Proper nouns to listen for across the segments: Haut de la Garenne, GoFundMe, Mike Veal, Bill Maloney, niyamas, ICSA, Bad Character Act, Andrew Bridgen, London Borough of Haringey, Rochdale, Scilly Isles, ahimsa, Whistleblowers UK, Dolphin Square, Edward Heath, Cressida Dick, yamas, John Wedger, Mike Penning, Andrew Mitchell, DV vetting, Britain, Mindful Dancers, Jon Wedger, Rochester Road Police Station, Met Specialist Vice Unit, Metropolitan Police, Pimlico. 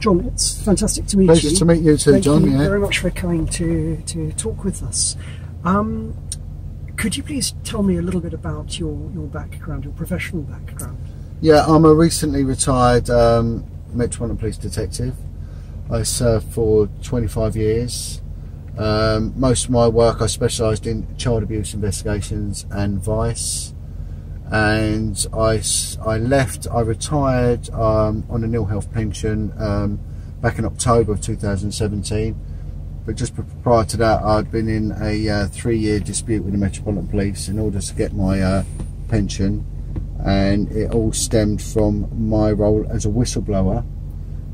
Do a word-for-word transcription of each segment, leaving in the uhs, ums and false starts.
John, it's fantastic to meet Pleasure you. Pleasure to meet you too, Thank John. Thank you yeah. very much for coming to, to talk with us. Um, could you please tell me a little bit about your, your background, your professional background? Yeah, I'm a recently retired um, Metropolitan Police detective. I served for twenty-five years. Um, most of my work I specialised in child abuse investigations and vice. And I, I left, I retired um, on an ill health pension um, back in October of two thousand seventeen. But just prior to that, I'd been in a uh, three-year dispute with the Metropolitan Police in order to get my uh, pension. And it all stemmed from my role as a whistleblower.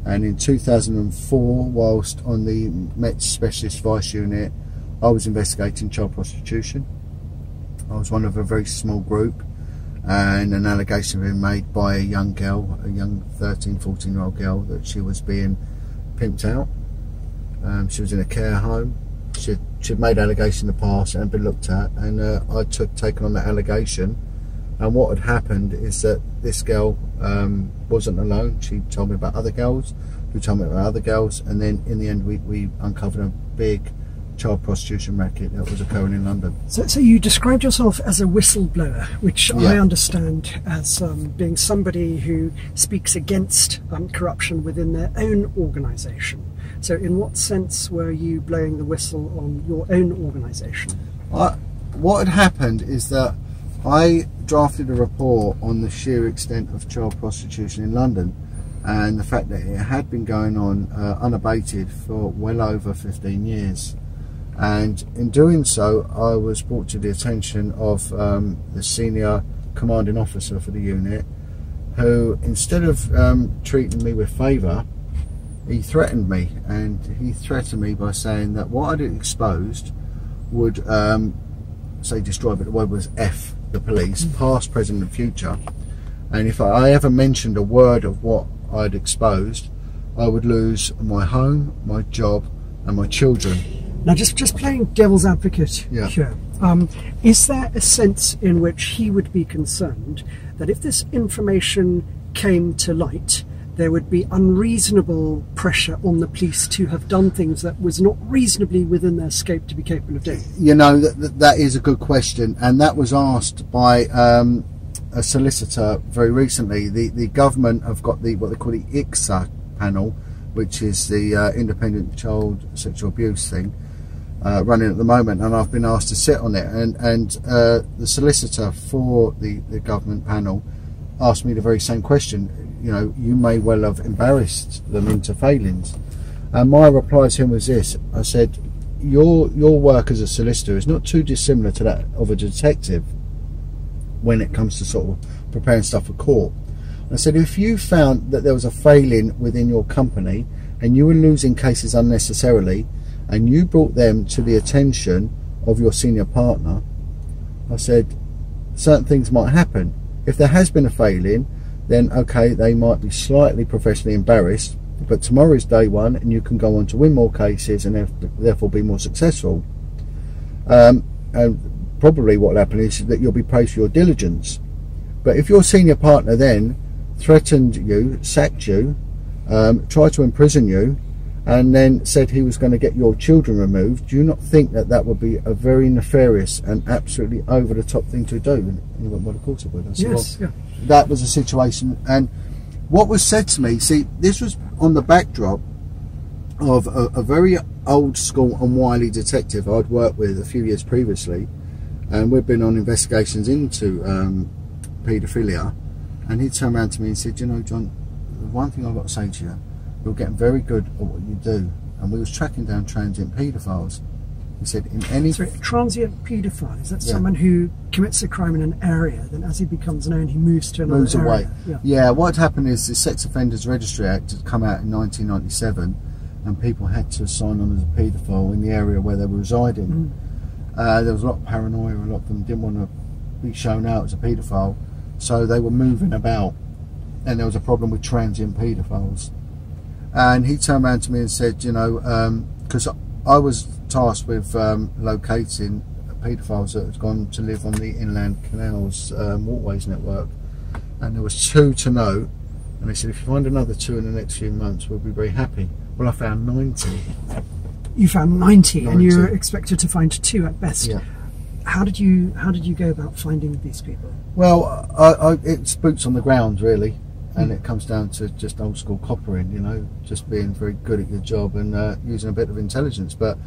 And in two thousand four, whilst on the Met Specialist Vice Unit, I was investigating child prostitution. I was one of a very small group, and an allegation had been made by a young girl, a young thirteen, fourteen year old girl, that she was being pimped out. Um, she was in a care home. She, she'd made allegations in the past and been looked at, and uh, I took taken on that allegation. And what had happened is that this girl um, wasn't alone. She told me about other girls, who told me about other girls, and then in the end we, we uncovered a big child prostitution racket that was occurring in London. So, so you described yourself as a whistleblower, which yeah. I understand as um, being somebody who speaks against um, corruption within their own organisation. So in what sense were you blowing the whistle on your own organisation? Uh, what had happened is that I drafted a report on the sheer extent of child prostitution in London and the fact that it had been going on uh, unabated for well over fifteen years. And in doing so, I was brought to the attention of um, the senior commanding officer for the unit, who, instead of um, treating me with favour, he threatened me. And he threatened me by saying that what I'd exposed would, um, say destroy, but the word was F, the police, past, present and future. And if I ever mentioned a word of what I'd exposed, I would lose my home, my job and my children. Now, just, just playing devil's advocate yeah. here, um, is there a sense in which he would be concerned that if this information came to light, there would be unreasonable pressure on the police to have done things that was not reasonably within their scope to be capable of doing? You know, that, that is a good question. And that was asked by um, a solicitor very recently. The, the government have got the what they call the I C S A panel, which is the uh, Independent Child Sexual Abuse thing. Uh, running at the moment, and I've been asked to sit on it, and and uh, the solicitor for the, the government panel asked me the very same question. You know, you may well have embarrassed them into failings. And my reply to him was this. I said, your your work as a solicitor is not too dissimilar to that of a detective when it comes to sort of preparing stuff for court. And I said, if you found that there was a failing within your company and you were losing cases unnecessarily, and you brought them to the attention of your senior partner, I said, certain things might happen. If there has been a failing, then okay, they might be slightly professionally embarrassed, but tomorrow's day one and you can go on to win more cases and therefore be more successful. Um, and probably what will happen is that you'll be praised for your diligence. But if your senior partner then threatened you, sacked you, um, tried to imprison you, and then said he was going to get your children removed, do you not think that that would be a very nefarious and absolutely over the top thing to do? And he went, well, of course it would. I said, yes, well, yeah. That was a situation. And what was said to me, see, this was on the backdrop of a, a very old school and wily detective I'd worked with a few years previously. And we'd been on investigations into um, paedophilia. And he turned around to me and said, you know, John, the one thing I've got to say to you, you're getting very good at what you do. And we was tracking down transient paedophiles. He said, in any... Sorry, transient paedophile, is that yeah. someone who commits a crime in an area, then as he becomes known, he moves to another moves area? Moves away. Yeah. yeah, what happened is the Sex Offenders Registry Act had come out in nineteen ninety-seven, and people had to sign on as a paedophile in the area where they were residing. Mm. Uh, there was a lot of paranoia, a lot of them didn't want to be shown out as a paedophile, so they were moving about. And there was a problem with transient paedophiles. And he turned around to me and said, you know, because um, I was tasked with um, locating paedophiles that had gone to live on the Inland Canals um, Waterways Network. And there was two to note And they said, if you find another two in the next few months, we'll be very happy. Well, I found ninety. You found ninety, ninety. And you were expected to find two at best. Yeah. How did you How did you go about finding these people? Well, I, I, it's boots on the ground, really, and mm. it comes down to just old school coppering, you know, just being very good at your job and uh, using a bit of intelligence. But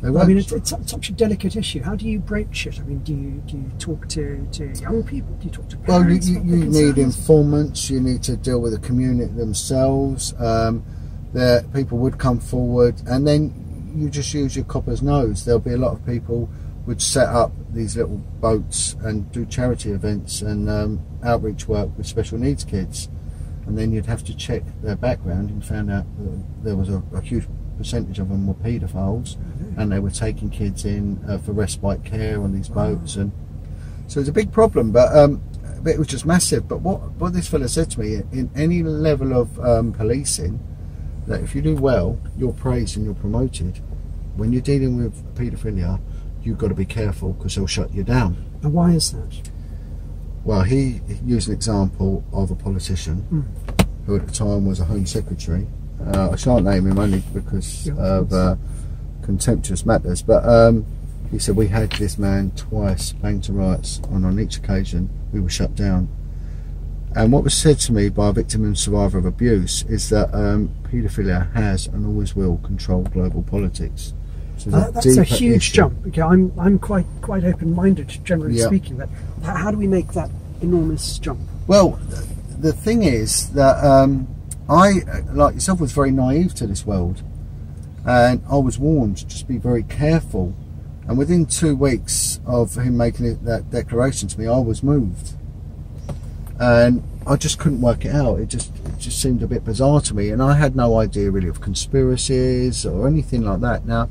they well, I mean, it's, it's such a delicate issue. How do you broach it? I mean, do you do you talk to, to young people? Do you talk to parents? Well, you, you, you need informants. You need to deal with the community themselves. Um, that people would come forward, and then. You just use your copper's nose. There'll be a lot of people would set up these little boats and do charity events and um, outreach work with special needs kids, and then you'd have to check their background and found out that there was a, a huge percentage of them were paedophiles, mm-hmm. and they were taking kids in uh, for respite care on these wow. boats, and so it's a big problem. But um, it was just massive. But what what this fella said to me, in any level of um, policing, that if you do well, you're praised and you're promoted. When you're dealing with paedophilia, you've got to be careful because they'll shut you down. And why is that? Well, he used an example of a politician mm. who at the time was a Home Secretary. Uh, I shan't name him only because yeah, of uh, contemptuous matters, but um, he said, we had this man twice banged to rights, and on each occasion we were shut down. And what was said to me by a victim and survivor of abuse is that um, paedophilia has and always will control global politics. So uh, that's a huge issue. Jump. Okay, I'm I'm quite quite open-minded, generally yeah. speaking. But how do we make that enormous jump? Well, the thing is that um, I, like yourself, was very naive to this world, and I was warned to just be very careful. And within two weeks of him making that declaration to me, I was moved. And I just couldn't work it out. It just it just seemed a bit bizarre to me, and I had no idea really of conspiracies or anything like that. Now,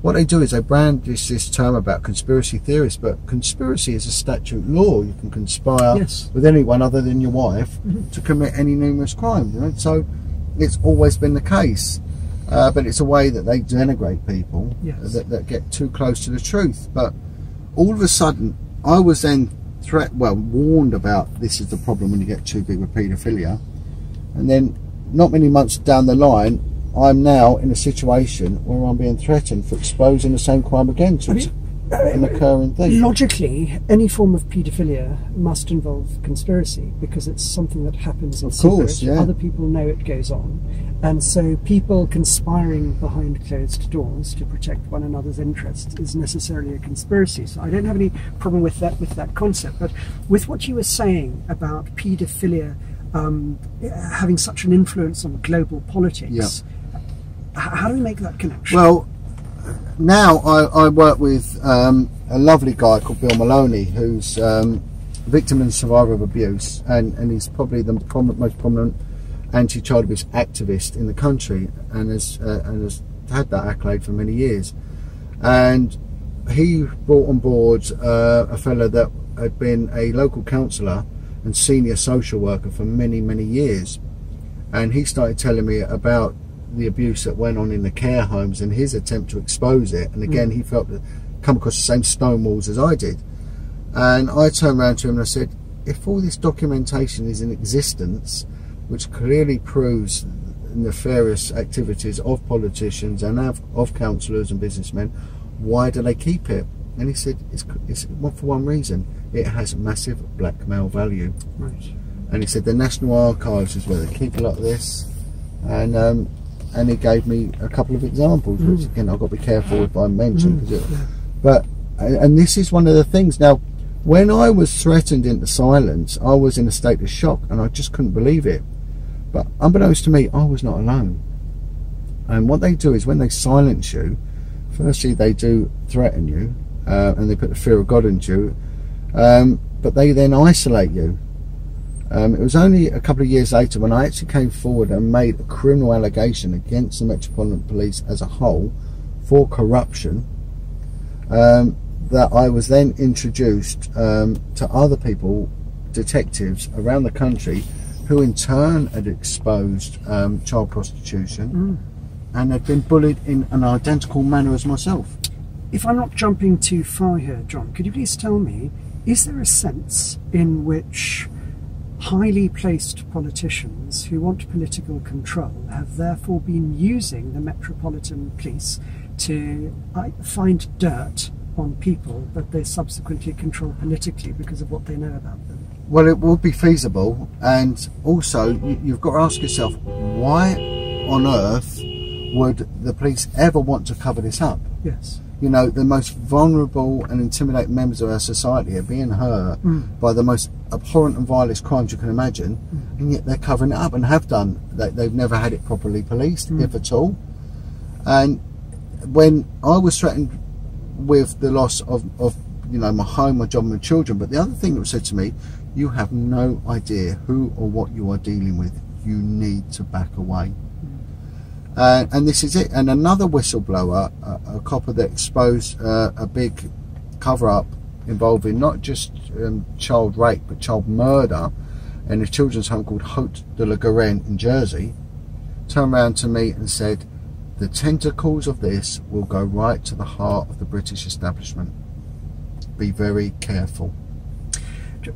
what they do is they brand this, this term about conspiracy theorists, but conspiracy is a statute law. You can conspire yes. with anyone other than your wife mm-hmm. to commit any numerous crime. You know? So it's always been the case, uh, but it's a way that they denigrate people yes. that, that get too close to the truth. But all of a sudden, I was then Threat, well warned about this is the problem when you get too big with paedophilia, and then not many months down the line I'm now in a situation where I'm being threatened for exposing the same crime again to I mean, an occurring thing. Logically, any form of paedophilia must involve conspiracy because it's something that happens in secret. Yeah. Other people know it goes on, and so people conspiring behind closed doors to protect one another's interests is necessarily a conspiracy. So I don't have any problem with that with that concept, but with what you were saying about paedophilia um, having such an influence on global politics, yeah. how do we make that connection? Well, now I, I work with um, a lovely guy called Bill Maloney, who's um, a victim and survivor of abuse, and, and he's probably the prom most prominent anti-child abuse activist in the country, and has, uh, and has had that accolade for many years. And he brought on board uh, a fellow that had been a local counsellor and senior social worker for many, many years, and he started telling me about the abuse that went on in the care homes and his attempt to expose it. And again, mm. he felt that come across the same stone walls as I did. And I turned around to him and I said, if all this documentation is in existence, which clearly proves nefarious activities of politicians and of, of councillors and businessmen, why do they keep it? And he said, it's, it's for one reason, it has massive blackmail value. Right. And he said, the National Archives is where they keep a lot of this. And um, and he gave me a couple of examples, which again I've got to be careful if I mention, mm, yeah. but and this is one of the things. Now, when I was threatened into silence, I was in a state of shock and I just couldn't believe it, but unbeknownst to me, I was not alone. And what they do is when they silence you, firstly they do threaten you, uh, and they put the fear of God into you, um, but they then isolate you. Um, it was only a couple of years later when I actually came forward and made a criminal allegation against the Metropolitan Police as a whole for corruption, um, that I was then introduced um, to other people, detectives around the country, who in turn had exposed um, child prostitution mm. and had been bullied in an identical manner as myself. If I'm not jumping too far here, John, could you please tell me, is there a sense in which Highly placed politicians who want political control have therefore been using the Metropolitan Police to find dirt on people that they subsequently control politically because of what they know about them. Well, it would be feasible, and also you've got to ask yourself, why on earth would the police ever want to cover this up? Yes. You know, the most vulnerable and intimidated members of our society are being hurt mm. by the most abhorrent and vilest crimes you can imagine, mm. and yet they're covering it up and have done. They, they've never had it properly policed, mm. if at all. And when I was threatened with the loss of, of, you know, my home, my job, my children, but the other thing that was said to me, you have no idea who or what you are dealing with. You need to back away. Uh, and this is it. And another whistleblower, a, a copper that exposed uh, a big cover-up involving not just um, child rape but child murder in a children's home called Haut de la Garenne in Jersey, turned around to me and said, the tentacles of this will go right to the heart of the British establishment. Be very careful.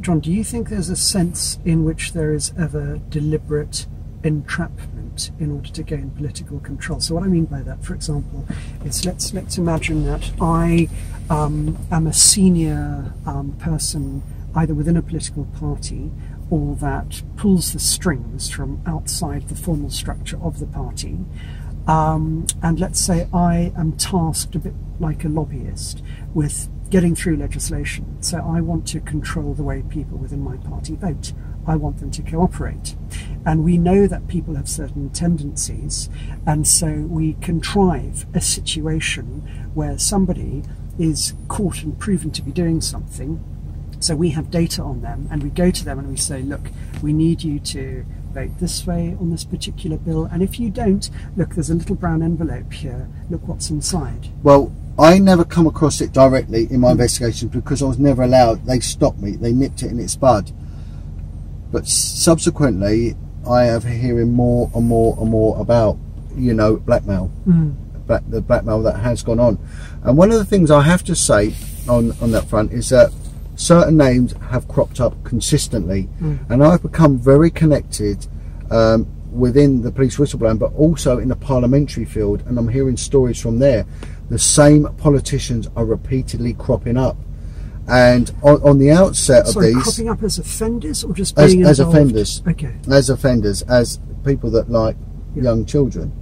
John, do you think there's a sense in which there is ever deliberate entrapment in order to gain political control? So what I mean by that, for example, is let's let's imagine that I um, am a senior um, person either within a political party or that pulls the strings from outside the formal structure of the party. Um, and let's say I am tasked a bit like a lobbyist with getting through legislation. So I want to control the way people within my party vote. I want them to cooperate. And we know that people have certain tendencies, and so we contrive a situation where somebody is caught and proven to be doing something. So we have data on them, and we go to them and we say, look, we need you to vote this way on this particular bill, and if you don't, look, there's a little brown envelope here, look what's inside. Well, I never come across it directly in my mm. investigations because I was never allowed. They stopped me, they nipped it in its bud. But subsequently, I have hearing more and more and more about, you know, blackmail, mm. black, the blackmail that has gone on. And one of the things I have to say on, on that front is that certain names have cropped up consistently, mm. and I've become very connected um, within the police whistleblowing, but also in the parliamentary field, and I'm hearing stories from there. The same politicians are repeatedly cropping up. And on, on the outset of Sorry, these... cropping up as offenders or just being as, as offenders. Okay. As offenders, as people that like yeah. young children.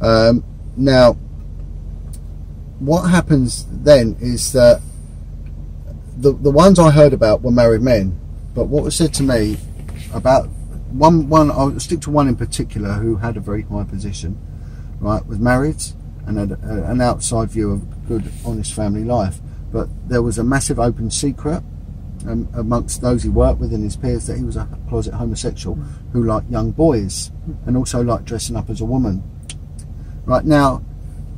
Um, now, what happens then is that the, the ones I heard about were married men, but what was said to me about one, one, I'll stick to one in particular who had a very high position, right, was married and had a, an outside view of good, honest family life. But there was a massive open secret um, amongst those he worked with and his peers that he was a closet homosexual mm. who liked young boys mm. and also liked dressing up as a woman. Right now,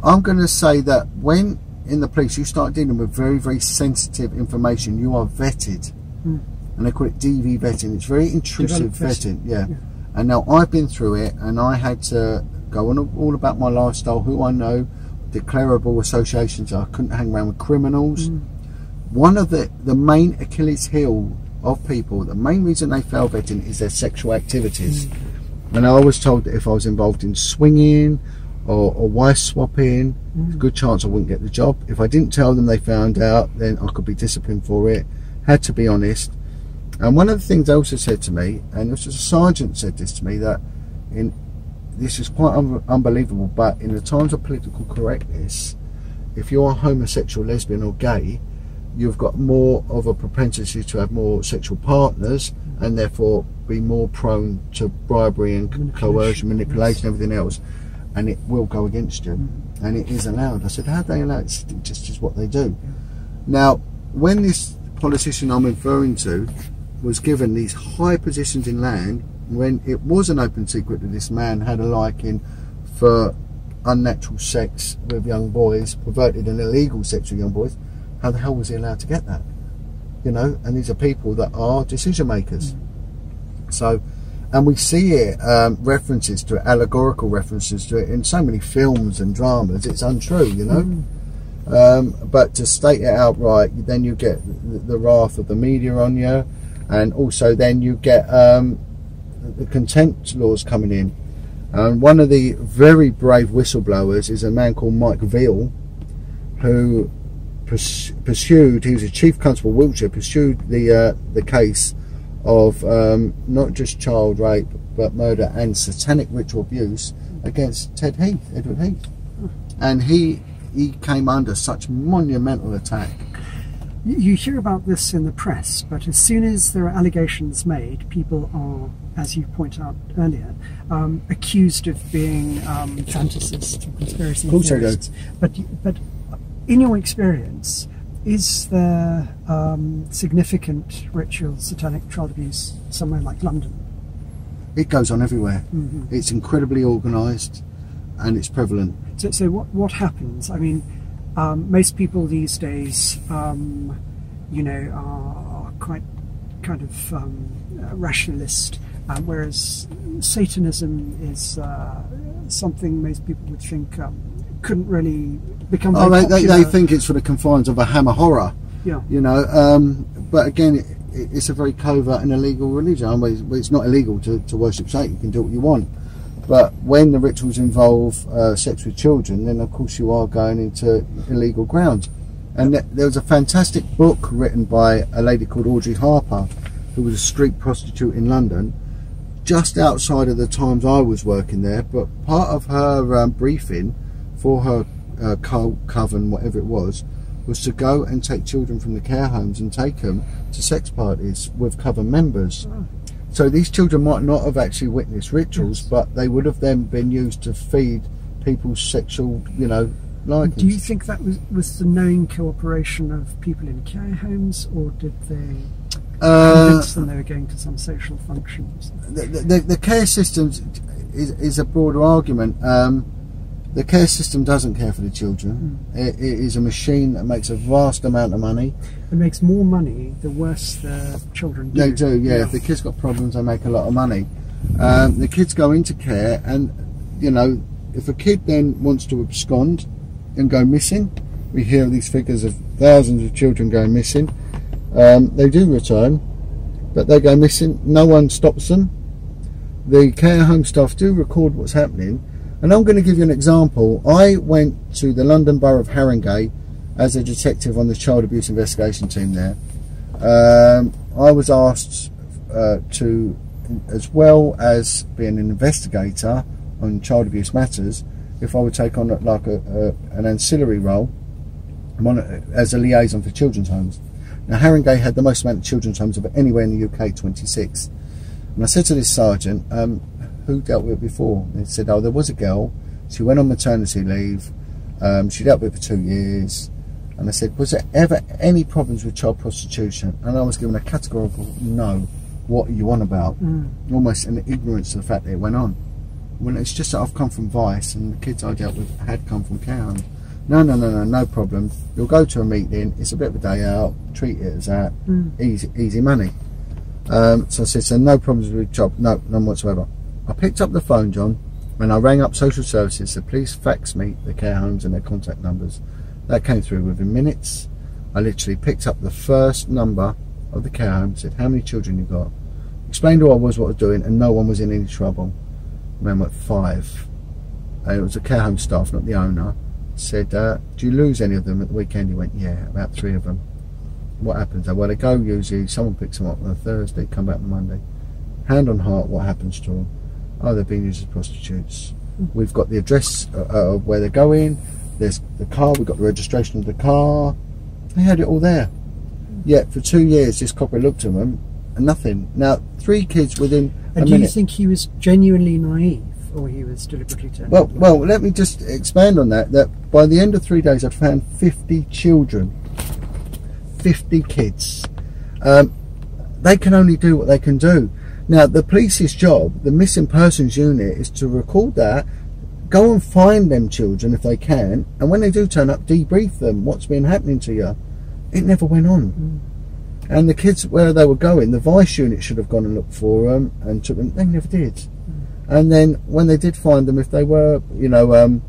I'm going to say that when in the police you start dealing with very, very sensitive information, you are vetted. Mm. And they call it D V vetting. It's very intrusive vetting. Yeah. yeah. And now I've been through it, and I had to go on all about my lifestyle, who I know, declarable associations. I couldn't hang around with criminals. Mm. One of the the main Achilles heel of people, the main reason they fail vetting, is their sexual activities. Mm. And I was told that if I was involved in swinging or, or wife swapping, mm. good chance I wouldn't get the job. If I didn't tell them they found out, then I could be disciplined for it. Had to be honest. And one of the things they also said to me, and it was just a sergeant said this to me, that in this is quite un unbelievable, but in the times of political correctness, if you are homosexual, lesbian or gay, you've got more of a propensity to have more sexual partners and therefore be more prone to bribery and manipulation, coercion, manipulation, yes. everything else, and it will go against you. Mm. And it is allowed. I said, how do they allow it? It's just is what they do. Yeah. Now, when this politician I'm referring to was given these high positions in land, when it was an open secret that this man had a liking for unnatural sex with young boys, perverted and illegal sex with young boys, how the hell was he allowed to get that? You know, and these are people that are decision makers. Mm. So, and we see it, um, references to it, allegorical references to it in so many films and dramas, it's untrue, you know. Mm. Um, but to state it outright, then you get the, the wrath of the media on you. and also then you get um, the contempt laws coming in. And one of the very brave whistleblowers is a man called Mike Veal, who pursued, he was a chief constable of Wiltshire, pursued the, uh, the case of um, not just child rape but murder and satanic ritual abuse against Ted Heath, Edward Heath. And he, he came under such monumental attack. You hear about this in the press, but as soon as there are allegations made, people are, as you pointed out earlier, um, accused of being um, fantasists or conspiracy theorists. But, but in your experience, is there um, significant ritual satanic child abuse somewhere like London? It goes on everywhere. Mm-hmm. It's incredibly organised and it's prevalent. So, so what, what happens? I mean, Um, most people these days, um, you know, are quite kind of um, rationalist, um, whereas Satanism is uh, something most people would think um, couldn't really become. Oh, they, they, they think it's for the confines of a hammer horror. Yeah. You know, um, but again, it, it's a very covert and illegal religion. I mean, it's not illegal to, to worship Satan. You can do what you want. But when the rituals involve uh, sex with children, then of course you are going into illegal ground. And th there was a fantastic book written by a lady called Audrey Harper, who was a street prostitute in London, just outside of the times I was working there. But part of her um, briefing for her uh, cult, coven, whatever it was, was to go and take children from the care homes and take them to sex parties with coven members. Oh. So these children might not have actually witnessed rituals, yes, but they would have then been used to feed people's sexual, you know, likings. Do you think that was, was the knowing cooperation of people in care homes, or did they uh, convince them they were going to some social functions? The, the, the care system is, is a broader argument. Um, the care system doesn't care for the children. Mm. It, it is a machine that makes a vast amount of money. It makes more money the worse the children do. They do, yeah. Yeah. If the kids got problems, they make a lot of money. Um, the kids go into care, and you know, if a kid then wants to abscond and go missing, we hear these figures of thousands of children going missing. Um, they do return, but they go missing. No one stops them. The care home staff do record what's happening, and I'm going to give you an example. I went to the London Borough of Haringey as a detective on the child abuse investigation team there. um, I was asked uh, to, as well as being an investigator on child abuse matters, if I would take on like a, a, an ancillary role as a liaison for children's homes. Now Haringey had the most amount of children's homes of anywhere in the U K, twenty-six. And I said to this sergeant, um, who dealt with it before? And he said, oh, there was a girl, she went on maternity leave, um, she dealt with it for two years. And I said, was there ever any problems with child prostitution? And I was given a categorical no. What are you on about? Mm. Almost an ignorance of the fact that it went on. Well, it's just that I've come from Vice, and the kids I dealt with had come from Cowan. No, no, no, no, no problem. You'll go to a meeting, it's a bit of a day out, treat it as that, mm. easy, easy money. Um, so I said, so no problems with job, no, none whatsoever. I picked up the phone, John, and I rang up social services, so please fax me the care homes and their contact numbers. That came through within minutes. I literally picked up the first number of the care home, said how many children you got, explained who I was, what I was doing, and no one was in any trouble. The man went five, and it was a care home staff, not the owner. Said, uh, do you lose any of them at the weekend? He went, yeah, about three of them. What happens? Well, they go usually, someone picks them up on a Thursday, come back on Monday. Hand on heart, what happens to them? Oh, they've been used as prostitutes. We've got the address uh, of where they're going. There's the car, we've got the registration of the car. They had it all there. Yet for two years this copper looked at them and nothing. Now three kids within a minute. And do you think he was genuinely naive, or he was deliberately turned? Well, well, let me just expand on that, that by the end of three days I'd found fifty children. fifty kids. Um, they can only do what they can do. Now the police's job, the missing persons unit, is to record that, go and find them children if they can, and when they do turn up, debrief them what's been happening to you. It never went on. Mm. And the kids, where they were going, the Vice unit should have gone and looked for them and took them. They never did. Mm. And then when they did find them, if they were, you know, um,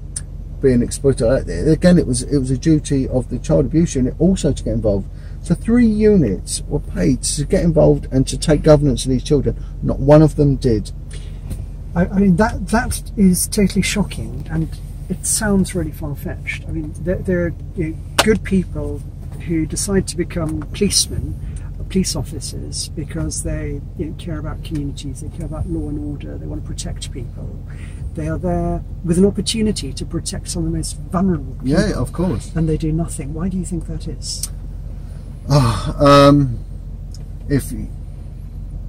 being exploited, again, it was it was a duty of the child abuse unit also to get involved. So three units were paid to get involved and to take governance in these children. Not one of them did. I, I mean, that that is totally shocking, and it sounds really far-fetched. I mean, there, there are you know, good people who decide to become policemen, police officers, because they you know, care about communities, they care about law and order, they want to protect people. They are there with an opportunity to protect some of the most vulnerable people. Yeah, of course. And they do nothing. Why do you think that is? Oh, um, if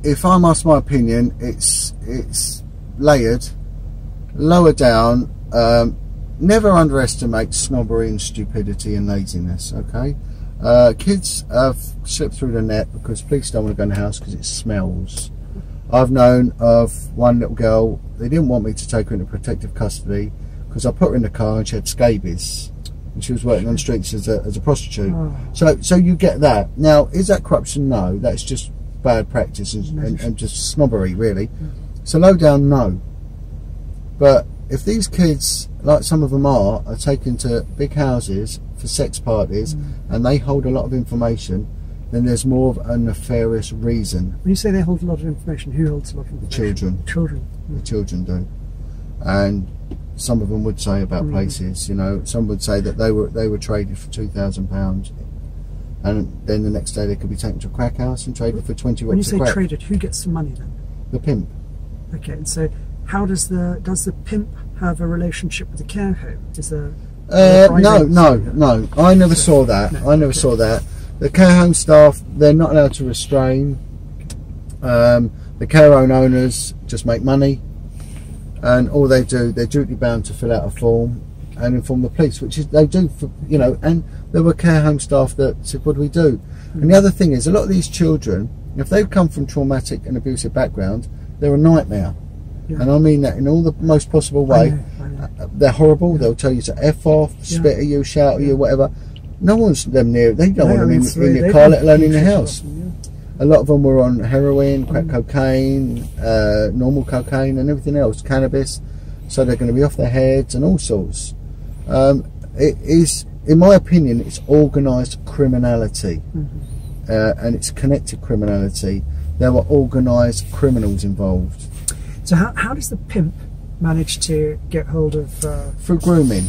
if I'm asked my opinion, it's it's layered, lower down. Um, never underestimate snobbery and stupidity and laziness. Okay, uh, kids have slipped through the net because police don't want to go in the house because it smells. I've known of one little girl. They didn't want me to take her into protective custody because I put her in the car and she had scabies, and she was working on the streets as a, as a prostitute. Oh. So, so you get that. Now, is that corruption? No, that's just bad practice and, and, and just snobbery, really. So low down, no. But if these kids, like some of them are, are taken to big houses for sex parties, mm. and they hold a lot of information, then there's more of a nefarious reason. When you say they hold a lot of information, who holds a lot of information? The children. Children. Mm. The children do. And some of them would say about mm. places, you know, some would say that they were they were traded for two thousand pounds, and then the next day they could be taken to a crack house and traded for twenty. When you say crack. Traded, who gets the money then? The pimp. Okay, and so how does the does the pimp have a relationship with the care home? Is there? Uh, no, no, no. I never saw that. No, I never okay. saw that. The care home staff, they're not allowed to restrain. Um, the care home owners just make money, and all they do, they're duty bound to fill out a form and inform the police, which is they do, for, you know. And there were care home staff that said, "What do we do?" Mm-hmm. And the other thing is, a lot of these children, if they've come from traumatic and abusive background, they're a nightmare. Yeah. And I mean that in all the most possible way. I know, I know. They're horrible. Yeah. They'll tell you to F off, yeah. spit at you, shout at yeah. you, whatever. No one's them near. They don't no, want them in, really, in your car, let alone in the house. Them, yeah. A lot of them were on heroin, crack mm. cocaine, uh, normal cocaine, and everything else, cannabis. So they're going to be off their heads and all sorts. Um, it is, in my opinion, it's organised criminality, mm-hmm. uh, and it's connected criminality. There were organised criminals involved. So how how does the pimp manage to get hold of? Uh, Through grooming.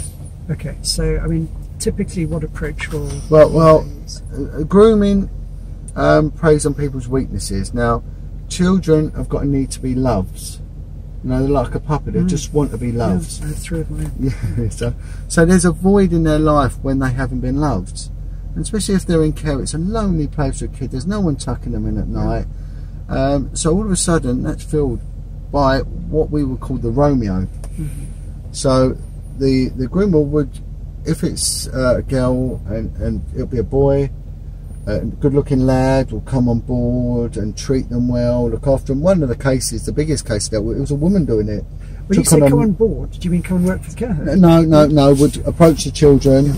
Okay, so I mean. Typically, what approach will well, well, uh, grooming um, preys on people's weaknesses. Now, children have got a need to be loved. You know, they're like a puppy; they mm. just want to be loved. Yeah, through it, yeah. So, so there's a void in their life when they haven't been loved, and especially if they're in care. It's a lonely place for a kid. There's no one tucking them in at night. Yeah. Um, so all of a sudden, that's filled by what we would call the Romeo. Mm-hmm. So the the groomer would. If it's uh, a girl and, and it'll be a boy, a good-looking lad will come on board and treat them well, look after them. One of the cases, the biggest case, there, it was a woman doing it. When you say come on board, do you mean come and work for the care home? No, no, no. Would approach the children,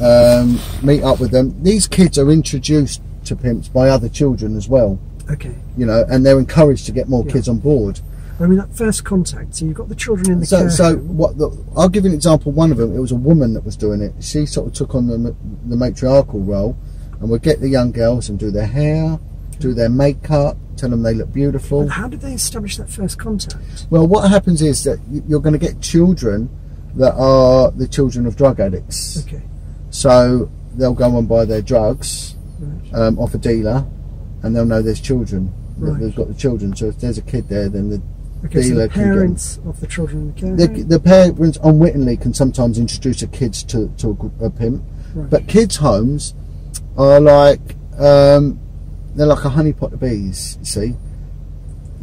um, meet up with them. These kids are introduced to pimps by other children as well. Okay. You know, and they're encouraged to get more yeah. kids on board. I mean, that first contact, so you've got the children in the so, care so home. What the, I'll give you an example. One of them, it was a woman that was doing it. She sort of took on the, the matriarchal role and would get the young girls and do their hair, do their makeup, tell them they look beautiful. And how did they establish that first contact? Well, what happens is that you're going to get children that are the children of drug addicts. Okay. So they'll go and buy their drugs right. um, off a dealer, and they'll know there's children. Right. They've got the children. So if there's a kid there, then the Okay, so the parents of the children in the care home? The, the parents unwittingly can sometimes introduce their kids to, to a, a pimp. Right. But kids' homes are like, um, they're like a honeypot of bees, you see.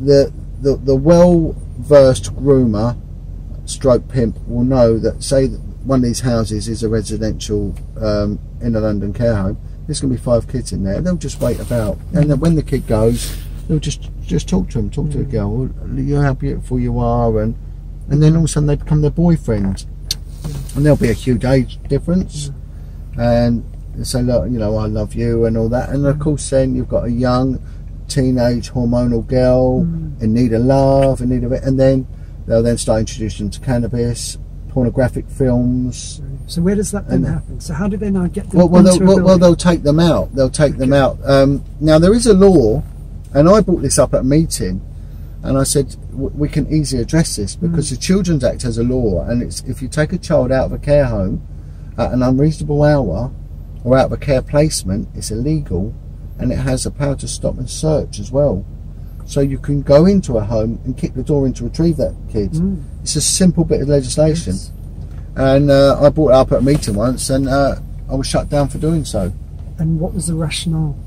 The, the, the well-versed groomer, stroke pimp, will know that, say, that one of these houses is a residential um, in a London care home. There's going to be five kids in there. They'll just wait about. And then when the kid goes, they'll just... just talk to them, talk mm. to the girl, you know how beautiful you are, and and then all of a sudden they become their boyfriend, mm. and there'll be a huge age difference, mm. and they say, look, you know, I love you and all that, and mm. of course then you've got a young teenage hormonal girl mm. in need of love, in need of it, and then they'll then start introducing them to cannabis, pornographic films. So where does that then and, happen? So how do they now get them? Well, well, they'll, well, well they'll take them out. They'll take okay. them out. Um, now there is a law, and I brought this up at a meeting, and I said we can easily address this because mm. the Children's Act has a law, and it's if you take a child out of a care home at an unreasonable hour or out of a care placement, it's illegal, and it has the power to stop and search as well. So you can go into a home and kick the door in to retrieve that kid. Mm. It's a simple bit of legislation. Yes. And uh, I brought it up at a meeting once, and uh, I was shut down for doing so. And what was the rationale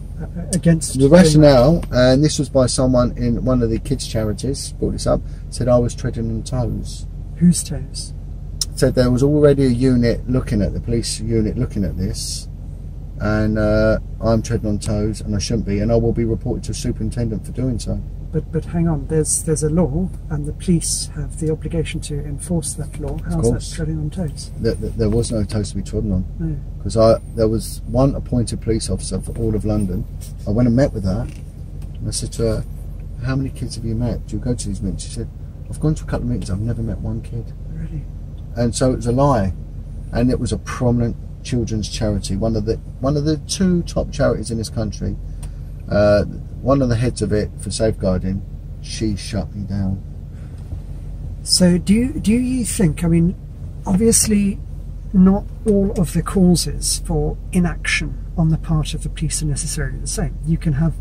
against? The rationale, and this was by someone in one of the kids' charities, brought this up, said I was treading on toes. Whose toes? Said there was already a unit looking at, the police unit looking at this, and uh, I'm treading on toes, and I shouldn't be, and I will be reported to a superintendent for doing so. But but hang on, there's there's a law, and the police have the obligation to enforce that law. How's that treading on toes? There, there was no toes to be trodden on, because no. I there was one appointed police officer for all of London. I went and met with her, and I said to her, "How many kids have you met? Do you go to these meetings?" She said, "I've gone to a couple of meetings. I've never met one kid." Really? And so it was a lie, and it was a prominent children's charity, one of the one of the two top charities in this country. Uh, one of the heads of it for safeguarding, she shut me down. So do you, do you think, I mean, obviously not all of the causes for inaction on the part of the police are necessarily the same. You can have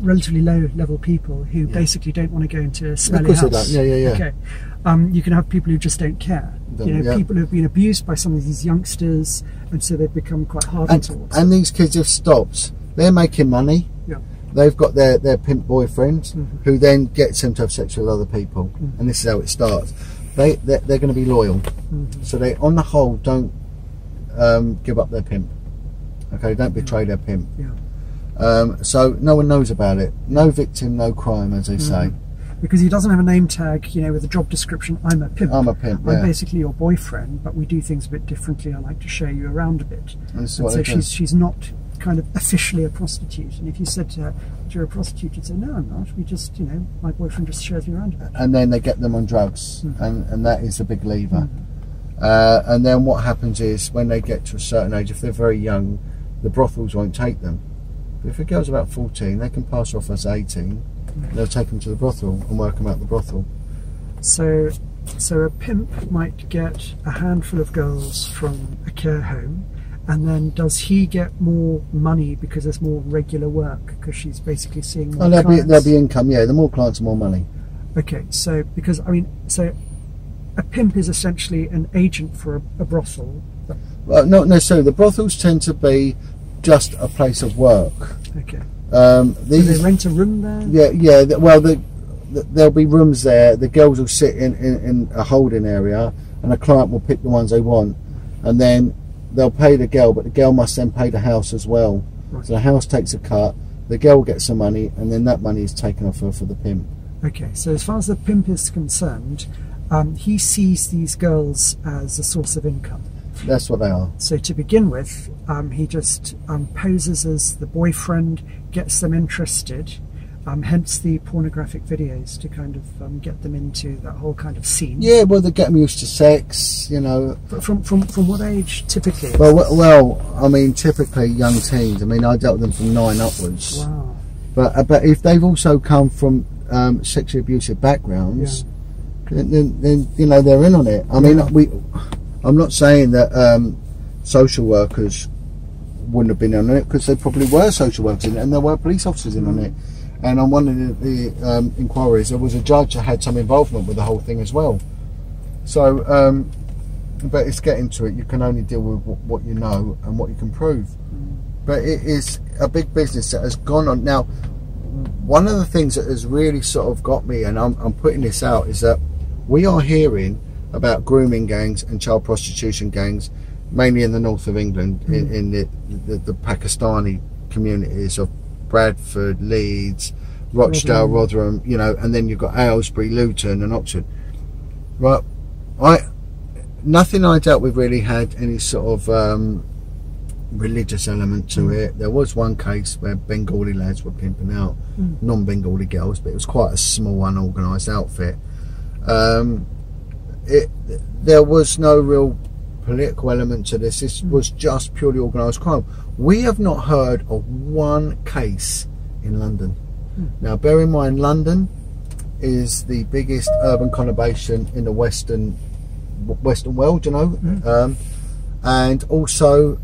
relatively low level people who yeah. basically don't want to go into a smelly house. Of course they don't. Yeah, yeah, yeah. Okay. Um, you can have people who just don't care. Don't, you know, yeah. people who have been abused by some of these youngsters, and so they've become quite hardened towards them. And these kids have stopped. They're making money. Yeah. They've got their, their pimp boyfriend mm-hmm. who then gets them to have sex with other people. Mm-hmm. And this is how it starts. They, they're they're going to be loyal. Mm-hmm. So they, on the whole, don't um, give up their pimp. Okay, don't betray yeah. their pimp. Yeah. Um, so no one knows about it. No victim, no crime, as they mm-hmm. say. Because he doesn't have a name tag, you know, with a job description. I'm a pimp. I'm a pimp. I'm yeah. basically your boyfriend, but we do things a bit differently. I like to show you around a bit. And, and so she's she's not kind of officially a prostitute. And if you said to her, "You're a prostitute," you'd say, "No, I'm not. We just, you know, my boyfriend just shows me around a bit." And then they get them on drugs, mm-hmm. and and that is a big lever. Mm-hmm. uh, and then what happens is when they get to a certain age, if they're very young, the brothels won't take them. But if a girl's about fourteen, they can pass her off as eighteen. They'll take them to the brothel and work them out the brothel. So, so a pimp might get a handful of girls from a care home, and then does he get more money because there's more regular work because she's basically seeing more oh, there'll clients? Be, there'll be income, yeah. The more clients, the more money. Okay, so because I mean, so a pimp is essentially an agent for a, a brothel. Well, not necessarily. The brothels tend to be just a place of work. Okay. Um, these, do they rent a room there? Yeah, yeah. Well, the, the, there'll be rooms there. The girls will sit in, in, in a holding area, and a client will pick the ones they want, and then they'll pay the girl, but the girl must then pay the house as well. Right. So the house takes a cut, the girl gets some money, and then that money is taken off her for the pimp. Okay, so as far as the pimp is concerned, um, he sees these girls as a source of income. That's what they are. So to begin with, um, he just um, poses as the boyfriend, gets them interested, um, hence the pornographic videos to kind of um, get them into that whole kind of scene. Yeah, well, they get them used to sex, you know. But from from from what age typically? Well, well, well, I mean, typically young teens. I mean, I dealt with them from nine upwards. Wow. But uh, but if they've also come from um, sexually abusive backgrounds, yeah. then, then then you know they're in on it. I yeah. mean, we. I'm not saying that um, social workers wouldn't have been on it, because there probably were social workers in it, and there were police officers in mm. on it. And on one of the, the um, inquiries, there was a judge that had some involvement with the whole thing as well. So, um, but it's getting to it. You can only deal with what you know and what you can prove. Mm. But it is a big business that has gone on. Now, one of the things that has really sort of got me, and I'm, I'm putting this out, is that we are hearing about grooming gangs and child prostitution gangs, mainly in the north of England, mm. in, in the, the, the Pakistani communities of Bradford, Leeds, Rochdale, Rotherham. Rotherham, you know, and then you've got Aylesbury, Luton and Oxford. Right, I, nothing I dealt with really had any sort of um, religious element to mm. it. There was one case where Bengali lads were pimping out mm. non-Bengali girls, but it was quite a small, unorganised outfit. Um, it, there was no real political element to this. This was just purely organised crime. We have not heard of one case in London. Hmm. Now, bear in mind, London is the biggest urban conurbation in the Western Western world, you know, mm. um, and also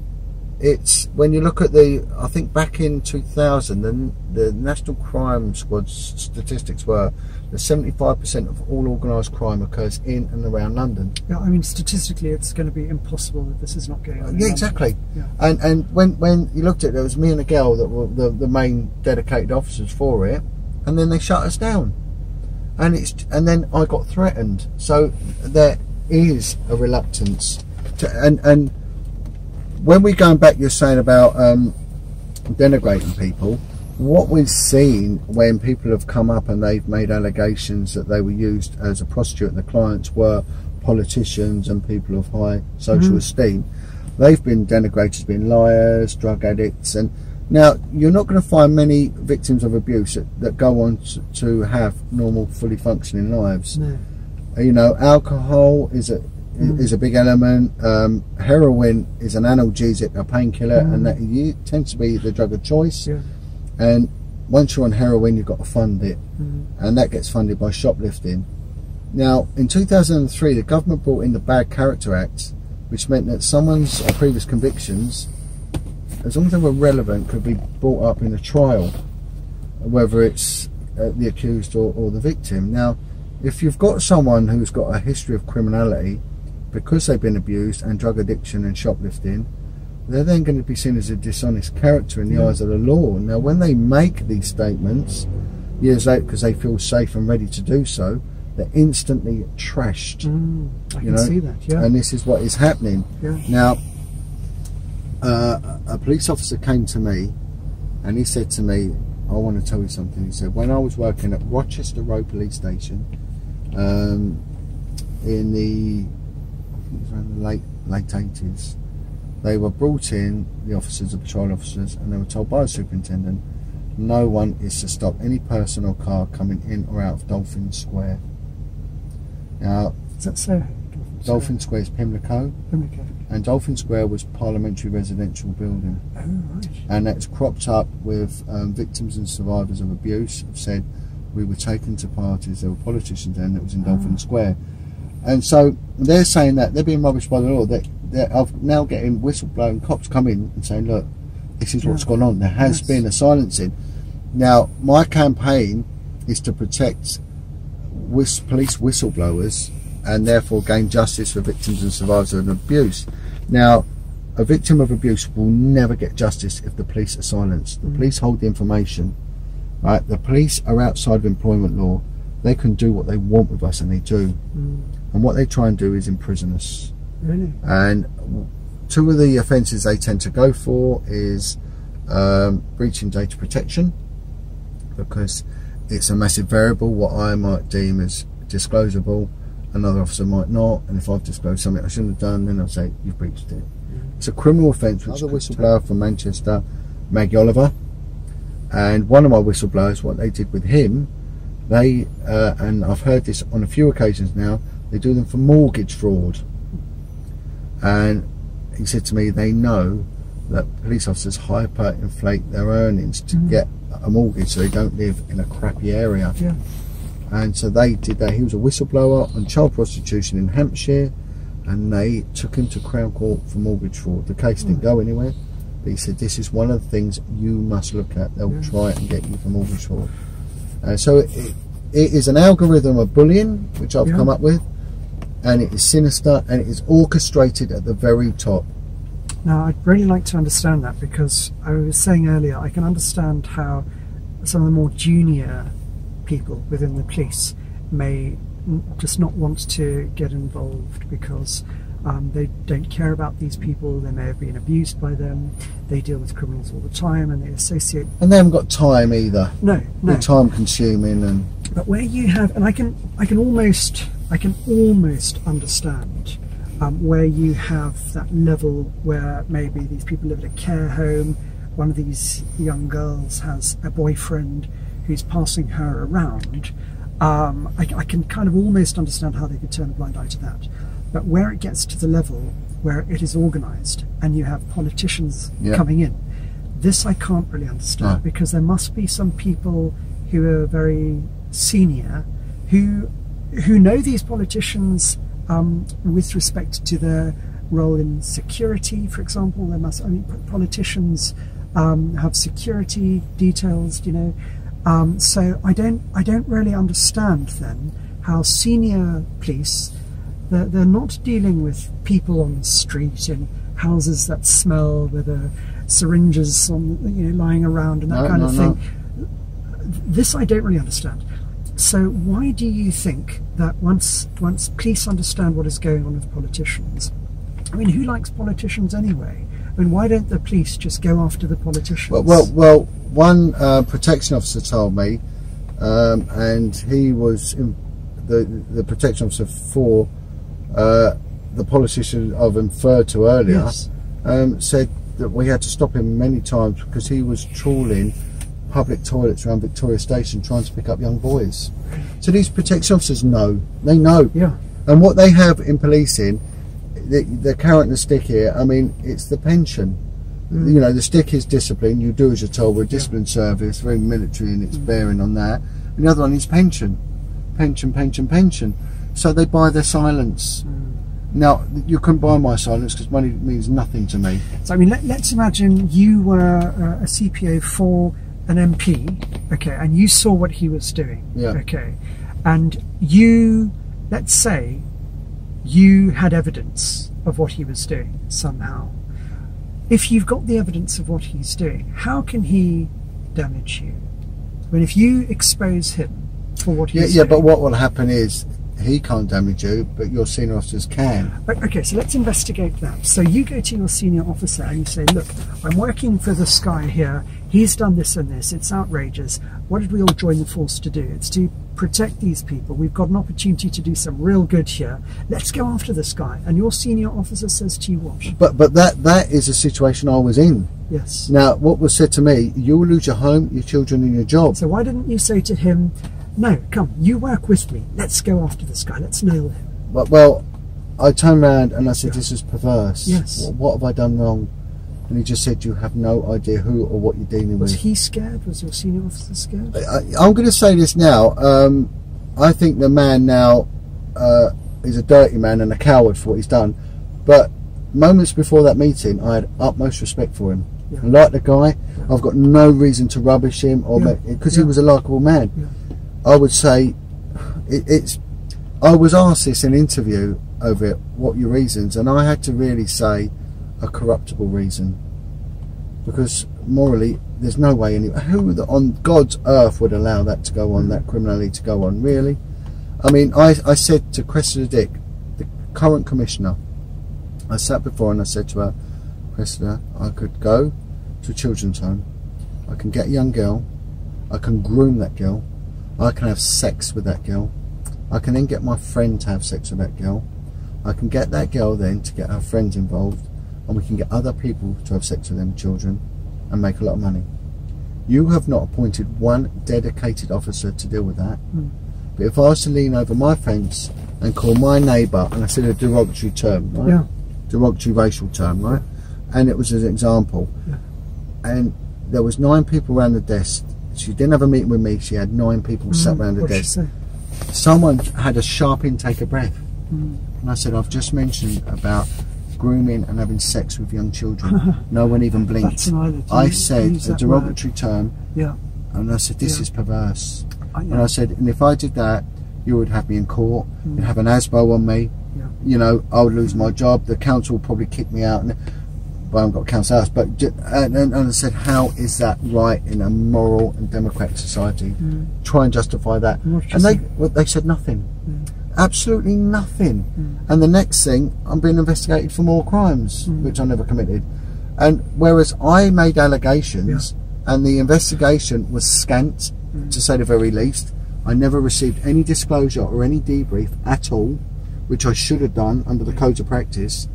it's, when you look at the, I think back in two thousand, the, the National Crime Squad's statistics were that seventy-five percent of all organised crime occurs in and around London. Yeah, I mean, statistically, it's going to be impossible that this is not going on. Yeah, exactly. Yeah. And and when when you looked at it, it was me and a girl that were the, the main dedicated officers for it, and then they shut us down, and it's and then I got threatened. So that is a reluctance to, and and when we're going back, you're saying about um denigrating people. What we've seen when people have come up and they've made allegations that they were used as a prostitute and the clients were politicians and people of high social mm. esteem, they've been denigrated as being liars, drug addicts. And now, you're not going to find many victims of abuse that, that go on to have normal, fully functioning lives. No. You know, alcohol is a mm. is a big element. Um, heroin is an analgesic, a painkiller, mm. and that you, tends to be the drug of choice. Yeah. And once you're on heroin, you've got to fund it, mm. and that gets funded by shoplifting. Now, in two thousand three, the government brought in the Bad Character Act, which meant that someone's previous convictions, as long as they were relevant, could be brought up in a trial, whether it's uh, the accused or, or the victim. Now, if you've got someone who's got a history of criminality because they've been abused and drug addiction and shoplifting, they're then going to be seen as a dishonest character in the yeah. eyes of the law. Now, when they make these statements years later because they feel safe and ready to do so, they're instantly trashed. Mm, I you can know? see that, yeah. And this is what is happening. Yeah. Now, uh, a police officer came to me and he said to me, I want to tell you something. He said, when I was working at Rochester Road Police Station, um, in the, I think it was around the late late eighties, they were brought in, the officers, the patrol officers, and they were told by the superintendent, no one is to stop any person or car coming in or out of Dolphin Square. Now, is that so? Dolphin, Dolphin Square is Pimlico, Pimlico, and Dolphin Square was Parliamentary Residential Building. Oh, right. And that's cropped up with um, victims and survivors of abuse have said, we were taken to parties, there were politicians there, and it was in oh. Dolphin Square. And so they're saying that they're being rubbished by the law. That I've now getting whistleblowing cops come in and saying, look, this is what's yeah. gone on. There has yes. been a silencing. Now, my campaign is to protect whis police whistleblowers and therefore gain justice for victims and survivors of abuse. Now, a victim of abuse will never get justice if the police are silenced. The mm. police hold the information. Right? The police are outside of employment law. They can do what they want with us, and they do. Mm. And what they try and do is imprison us. Really? And two of the offences they tend to go for is um, breaching data protection, because it's a massive variable. What I might deem as disclosable, another officer might not. And if I've disclosed something I shouldn't have done, then I'll say, you've breached it. Mm. It's a criminal offence. Which another whistleblower from Manchester, Maggie Oliver, and one of my whistleblowers, what they did with him, they, uh, and I've heard this on a few occasions now, they do them for mortgage fraud. And he said to me, they know that police officers hyperinflate their earnings to mm. get a mortgage so they don't live in a crappy area. Yeah. And so they did that. He was a whistleblower on child prostitution in Hampshire, and they took him to Crown Court for mortgage fraud. The case mm. didn't go anywhere, but he said, this is one of the things you must look at. They'll yeah. try and get you for mortgage fraud. Uh, so it, it, it is an algorithm of bullying, which I've yeah. come up with, and it is sinister, and it is orchestrated at the very top. Now, I'd really like to understand that, because I was saying earlier, I can understand how some of the more junior people within the police may just not want to get involved because um, they don't care about these people, they may have been abused by them, they deal with criminals all the time, and they associate... And they haven't got time either. No, no. They're time consuming and... But where you have, and I can, I can almost... I can almost understand um, where you have that level where maybe these people live at a care home, one of these young girls has a boyfriend who's passing her around, Um, I, I can kind of almost understand how they could turn a blind eye to that. But where it gets to the level where it is organised and you have politicians yep. coming in, this I can't really understand, no. because there must be some people who are very senior who who know these politicians um, with respect to their role in security, for example. There must, I mean, politicians um, have security details, you know. Um, so I don't, I don't really understand then how senior police, they're, they're not dealing with people on the street in houses that smell with uh, syringes on, you know, lying around and that no, kind no, of thing. No. This I don't really understand. So why do you think that once once police understand what is going on with politicians? I mean, who likes politicians anyway? I mean, why don't the police just go after the politicians? Well, well, well one uh, protection officer told me, um, and he was in the the protection officer for uh, the politician I've inferred to earlier. Yes. Um, said that we had to stop him many times because he was trawling public toilets around Victoria Station trying to pick up young boys. So these protection officers know, they know. Yeah. And what they have in policing, the, the carrot and the stick here, I mean, it's the pension. Mm. You know, the stick is discipline, you do as you're told, we're a disciplined yeah. service, very military in its mm. bearing on that. And the other one is pension. Pension, pension, pension. So they buy their silence. Mm. Now, you couldn't buy my silence because money means nothing to me. So, I mean, let, let's imagine you were uh, a C P O for an M P, okay, and you saw what he was doing, yeah. okay, and you, let's say, you had evidence of what he was doing somehow. If you've got the evidence of what he's doing, how can he damage you? I mean, if you expose him for what he's yeah, yeah, doing... Yeah, but what will happen is he can't damage you, but your senior officers can. Okay, so let's investigate that. So you go to your senior officer and you say, look, I'm working for this guy here. He's done this and this. It's outrageous. What did we all join the force to do? It's to protect these people. We've got an opportunity to do some real good here. Let's go after this guy. And your senior officer says to you what? But, but that, that is a situation I was in. Yes. Now, what was said to me, you'll lose your home, your children and your job. So why didn't you say to him, no, come, you work with me. Let's go after this guy. Let's nail him. Well, well I turned around and I said, yeah. this is perverse. Yes. What, what have I done wrong? And he just said, you have no idea who or what you're dealing with. Was he scared? Was your senior officer scared? I, I, I'm going to say this now. Um, I think the man now uh, is a dirty man and a coward for what he's done. But moments before that meeting, I had utmost respect for him. Yeah. I like the guy. Yeah. I've got no reason to rubbish him or because yeah. yeah. he was a likeable man. Yeah. I would say it, it's... I was asked this in an interview over it, what your reasons, and I had to really say... a corruptible reason, because morally there's no way any who the, on God's earth would allow that to go on, that criminality to go on, really. I mean, I, I said to Cressida Dick, the current commissioner, I sat before and I said to her, Cressida, I could go to a children's home, I can get a young girl, I can groom that girl, I can have sex with that girl, I can then get my friend to have sex with that girl, I can get that girl then to get her friends involved, and we can get other people to have sex with them children and make a lot of money. You have not appointed one dedicated officer to deal with that. Mm. But if I was to lean over my fence and call my neighbour, and I said a derogatory term, right? Yeah. Derogatory racial term, right? And it was an example. Yeah. And there was nine people around the desk. She didn't have a meeting with me, she had nine people mm. sat around the what desk. Someone had a sharp intake of breath. Mm. And I said, I've just mentioned about grooming and having sex with young children. No one even blinked. I said a derogatory word. term, yeah. and I said, this yeah. is perverse. I, yeah. And I said, and if I did that, you would have me in court, mm. you'd have an ASBO on me, yeah. you know, I would lose my job, the council would probably kick me out, and, well, I haven't got a council house, but, and, and I said, how is that right in a moral and democratic society? Mm. Try and justify that. And they, well, they said nothing. Mm. Absolutely nothing. Mm. And the next thing, I'm being investigated for more crimes, mm. which I never committed. And whereas I made allegations, yeah. and the investigation was scant, mm. to say the very least, I never received any disclosure or any debrief at all, which I should have done under the Code of Practice,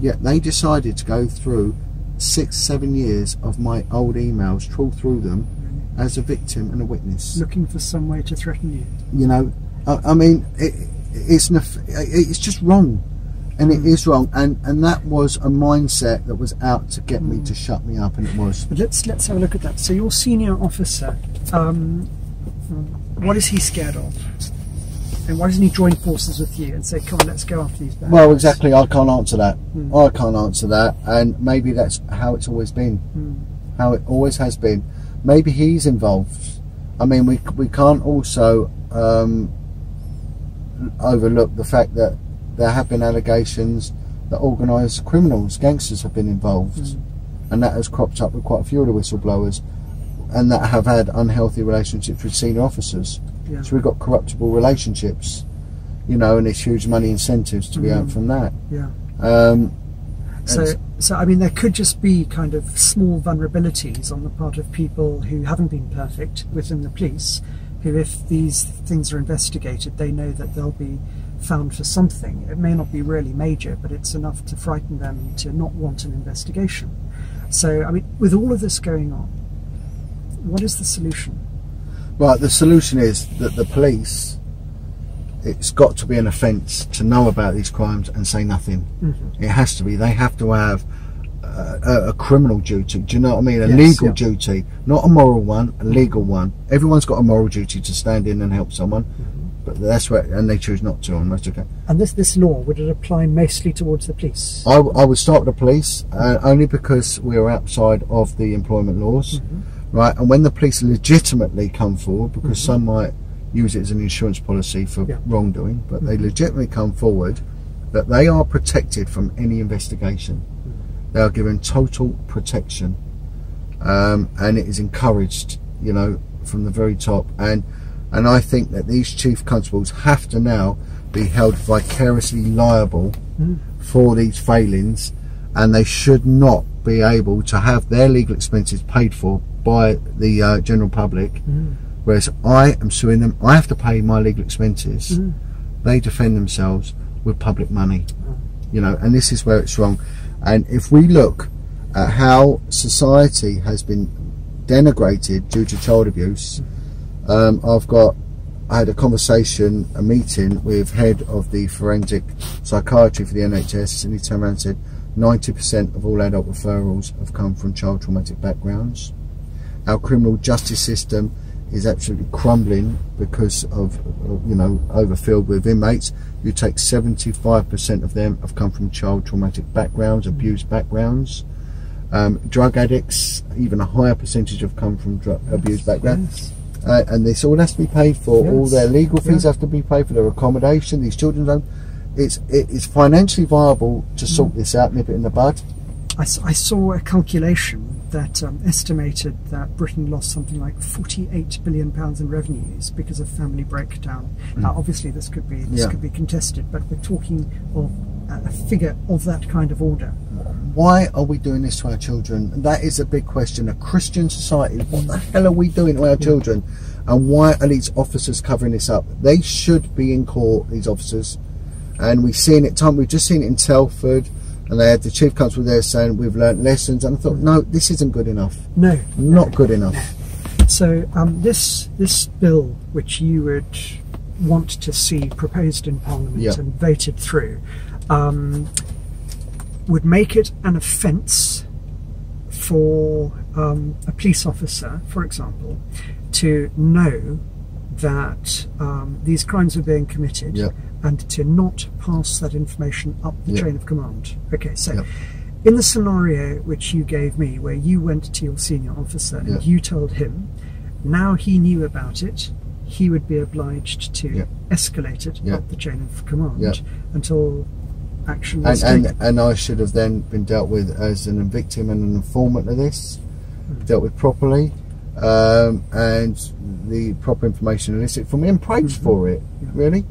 yet they decided to go through six, seven years of my old emails, trawl through them, as a victim and a witness. Looking for some way to threaten you. You know, I, I mean, it, it's it's just wrong, and mm. it is wrong, and and that was a mindset that was out to get mm. me, to shut me up, and it was. But let's let's have a look at that. So your senior officer, um, what is he scared of? And why doesn't he join forces with you and say, come on, let's go after these bad guys? Well, exactly, I can't answer that. Mm. I can't answer that, and maybe that's how it's always been, mm. how it always has been. Maybe he's involved. I mean, we, we can't also um, overlook the fact that there have been allegations that organised criminals, gangsters have been involved, mm. and that has cropped up with quite a few of the whistleblowers, and that have had unhealthy relationships with senior officers. Yeah. So we've got corruptible relationships, you know, and there's huge money incentives to be mm-hmm. out from that. Yeah. Um, so, so I mean, there could just be kind of small vulnerabilities on the part of people who haven't been perfect within the police, who, if these things are investigated, they know that they'll be found for something. It may not be really major, but it's enough to frighten them to not want an investigation. So, I mean, with all of this going on, what is the solution? Right, the solution is that the police, it's got to be an offence to know about these crimes and say nothing. Mm-hmm. It has to be. They have to have uh, a, a criminal duty, do you know what I mean? A yes, legal yeah. duty, not a moral one, a legal one. Everyone's got a moral duty to stand in and help someone, mm-hmm. but that's where, and they choose not to on most occasions. And this, this law, would it apply mostly towards the police? I, I would start with the police, uh, only because we are outside of the employment laws. Mm-hmm. Right, and when the police legitimately come forward, because mm-hmm. some might use it as an insurance policy for yeah. wrongdoing, but mm-hmm. they legitimately come forward, that they are protected from any investigation. Mm-hmm. They are given total protection, um, and it is encouraged, you know, from the very top. And and I think that these chief constables have to now be held vicariously liable mm-hmm. for these failings, and they should not be able to have their legal expenses paid for by the uh, general public, mm. whereas I am suing them. I have to pay my legal expenses. Mm. They defend themselves with public money, oh. you know, and this is where it's wrong. And if we look at how society has been denigrated due to child abuse, mm. um, I've got, I had a conversation, a meeting with head of the forensic psychiatry for the N H S, and he turned around and said, ninety percent of all adult referrals have come from child traumatic backgrounds. Our criminal justice system is absolutely crumbling because of, you know, overfilled with inmates. You take seventy-five percent of them have come from child traumatic backgrounds, mm-hmm. abuse backgrounds. Um, drug addicts, even a higher percentage have come from drug yes, abuse backgrounds. Yes. Uh, and this all has to be paid for. Yes. All their legal fees yeah. have to be paid for, their accommodation, these children don't. It's, it, it's financially viable to sort mm-hmm. this out, nip it in the bud. I, I saw a calculation that um, estimated that Britain lost something like forty-eight billion pounds in revenues because of family breakdown. Mm. Now, obviously, this could be this yeah. could be contested, but we're talking of a figure of that kind of order. Why are we doing this to our children? That is a big question. A Christian society, what the hell are we doing to our yeah. children? And why are these officers covering this up? They should be in court, these officers. And we've seen it. Tom, we've just seen it in Telford. And they had the chief constable there saying, we've learnt lessons, and I thought, no, this isn't good enough. No. Not no, good enough. No. So um, this this bill, which you would want to see proposed in Parliament yep. and voted through, um, would make it an offence for um, a police officer, for example, to know that um, these crimes are being committed yep. and to not pass that information up the yep. train of command. Okay, so yep. in the scenario which you gave me, where you went to your senior officer and yep. you told him, now he knew about it, he would be obliged to yep. escalate it yep. up the chain of command yep. until action was and, taken. And, and I should have then been dealt with as an victim and an informant of this, mm. dealt with properly. Um, and the proper information elicited from me and praised mm-hmm. for it, yeah. really.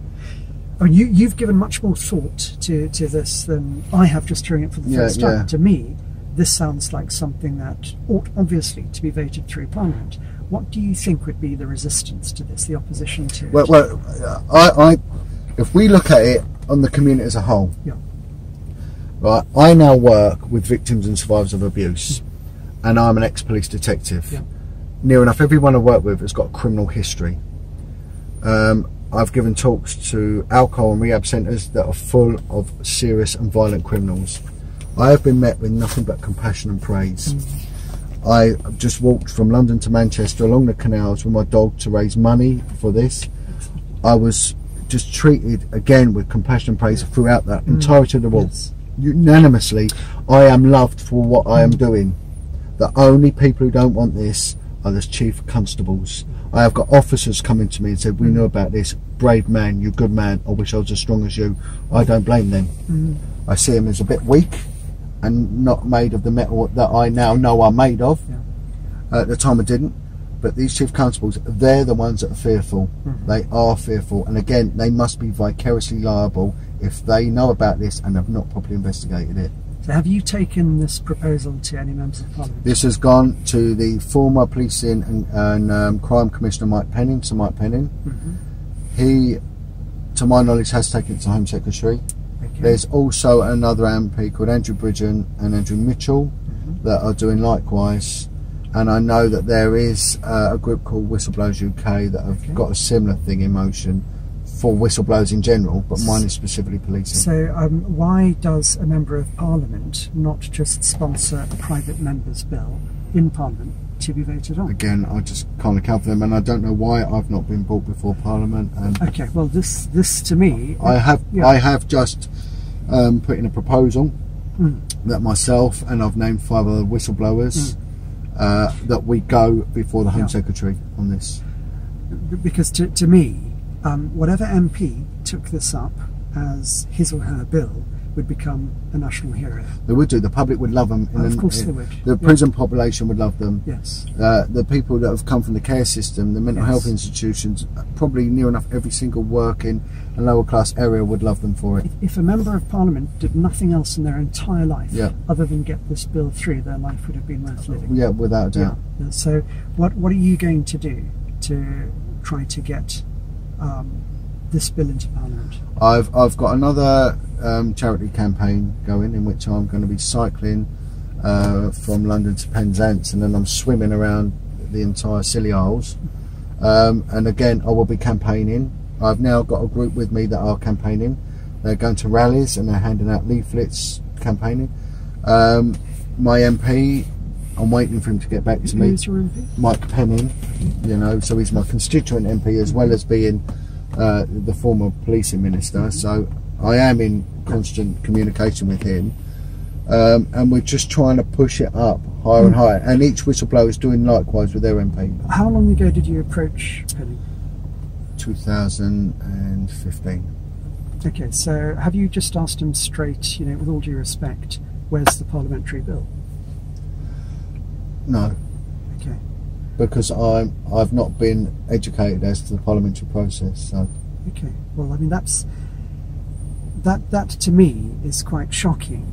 I mean, you, you've given much more thought to, to this than I have just hearing it for the yeah, first time. Yeah. To me, this sounds like something that ought obviously to be voted through Parliament. What do you think would be the resistance to this, the opposition to well, it? Well, I, I, if we look at it on the community as a whole, yeah. right, I now work with victims and survivors of abuse, mm-hmm. and I'm an ex-police detective. Yeah. near enough everyone I work with has got a criminal history. Um, I've given talks to alcohol and rehab centres that are full of serious and violent criminals. I have been met with nothing but compassion and praise. Mm. I just walked from London to Manchester along the canals with my dog to raise money for this. I was just treated again with compassion and praise throughout that mm. entirety of the walk. Yes. Unanimously, I am loved for what I am doing. The only people who don't want this are the chief constables. I have got officers coming to me and said, we know about this, brave man, you good man, I wish I was as strong as you. I don't blame them. Mm. I see them as a bit weak and not made of the metal that I now know I'm made of. Yeah. Uh, at the time I didn't, but these chief constables, they're the ones that are fearful. Mm. They are fearful, and again, they must be vicariously liable if they know about this and have not properly investigated it. So have you taken this proposal to any members of Parliament? This has gone to the former Policing and, and um, Crime Commissioner Mike Penning, Sir Mike Penning. Mm-hmm. He, to my knowledge, has taken it to Home Secretary. Okay. There's also another M P called Andrew Bridgen and Andrew Mitchell mm-hmm. that are doing likewise. And I know that there is uh, a group called Whistleblowers U K that have okay. got a similar thing in motion for whistleblowers in general, but mine is specifically policing. So um, why does a Member of Parliament not just sponsor a private member's bill in Parliament to be voted on? Again, I just can't account for them, and I don't know why I've not been brought before Parliament. And okay, well this this to me... I have yeah. I have just um, put in a proposal mm. that myself and I've named five other whistleblowers mm. uh, that we go before the Home yeah. Secretary on this. Because to, to me, Um, whatever M P took this up as his or her bill would become a national hero. They would do. The public would love them. Well, of course it, they would. The yeah. prison population would love them. Yes. Uh, the people that have come from the care system, the mental yes. health institutions, probably near enough every single working and lower class area would love them for it. If, if a Member of Parliament did nothing else in their entire life yeah. other than get this bill through, their life would have been worth living. Yeah, without a doubt. Yeah. So what, what are you going to do to try to get Um, this bill into Parliament? I've, I've got another um, charity campaign going in which I'm going to be cycling uh, from London to Penzance, and then I'm swimming around the entire Scilly Isles, um, and again I will be campaigning. I've now got a group with me that are campaigning. They're going to rallies and they're handing out leaflets campaigning. Um, my M P, I'm waiting for him to get back to me. Who's your M P? Mike Penning, you know, so he's my constituent M P as well as being uh, the former policing minister. So I am in constant communication with him, um, and we're just trying to push it up higher and higher. And each whistleblower is doing likewise with their M P. How long ago did you approach Penning? two thousand fifteen. Okay, so have you just asked him straight, you know, with all due respect, where's the parliamentary bill? No. Okay. Because I'm, I've not been educated as to the parliamentary process. So. Okay. Well, I mean, that's that. That to me is quite shocking.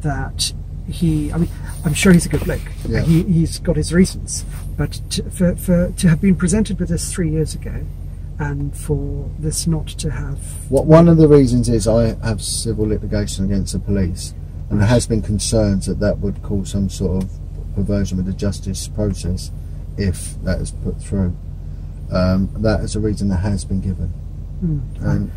That he. I mean, I'm sure he's a good bloke. Yeah. He, he's got his reasons, but to, for for to have been presented with this three years ago, and for this not to have. What one of the reasons is I have civil litigation against the police, and there has been concerns that that would cause some sort of perversion with the justice process if that is put through. Um, that is a reason that has been given. Mm. And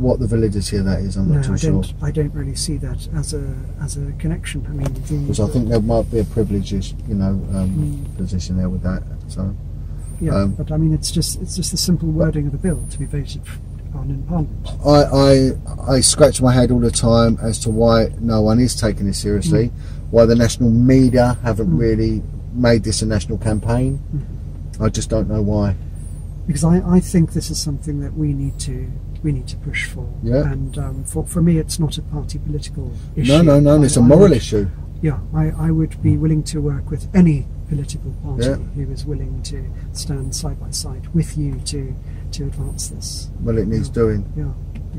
what the validity of that is, I'm no, not too I sure. Don't, I don't really see that as a as a connection. I mean, because I think there might be a privileges, you know, um, mm. position there with that. So yeah, um, but I mean, it's just it's just the simple wording of the bill to be voted on in Parliament. I I, I scratch my head all the time as to why no one is taking this seriously. Mm. Why the national media haven't mm. really made this a national campaign. Mm. I just don't know why. Because I, I think this is something that we need to we need to push for. Yeah. And um, for for me, it's not a party political issue. No, no, no. I, it's a moral would, issue. Yeah, I, I would be willing to work with any political party yeah. who is willing to stand side by side with you to to advance this. Well, it needs yeah. doing. Yeah.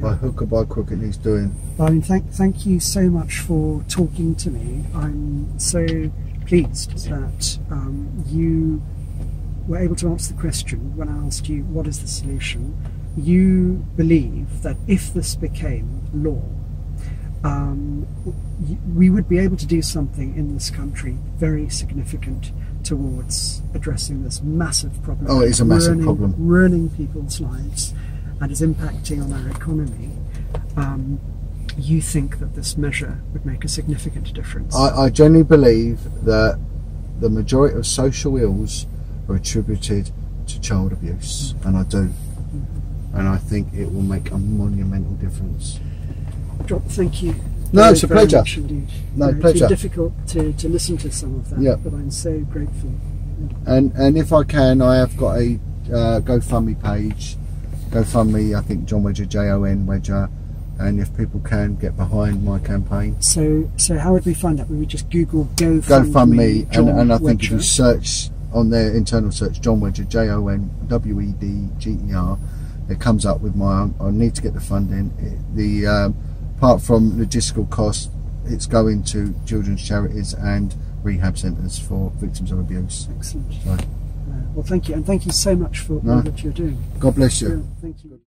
By hook or by crook, it needs doing. Well, I mean, thank, thank you so much for talking to me. I'm so pleased that um, you were able to answer the question when I asked you what is the solution. You believe that if this became law, um, we would be able to do something in this country very significant towards addressing this massive problem. Oh, it's a massive ruining, problem. Ruining people's lives, and is impacting on our economy. Um, you think that this measure would make a significant difference? I, I generally believe that the majority of social ills are attributed to child abuse, mm-hmm. and I do. Mm-hmm. And I think it will make a monumental difference. John, thank you. No, very, it's a pleasure. No, you know, pleasure. It's difficult to, to listen to some of that, yeah. but I'm so grateful. And and if I can, I have got a uh, GoFundMe page. GoFundMe, I think John Wedger, J O N Wedger, and if people can get behind my campaign. So so how would we find that? Would we just Google GoFundMe? GoFundMe, John and, and I think Wedger. If you search on their internal search, John Wedger, J O N W E D G E R, it comes up with my. I need to get the funding. It, the um, apart from logistical costs, it's going to children's charities and rehab centres for victims of abuse. Excellent. So. Well, thank you, and thank you so much for all no. that you're doing. God bless you. Yeah, thank you.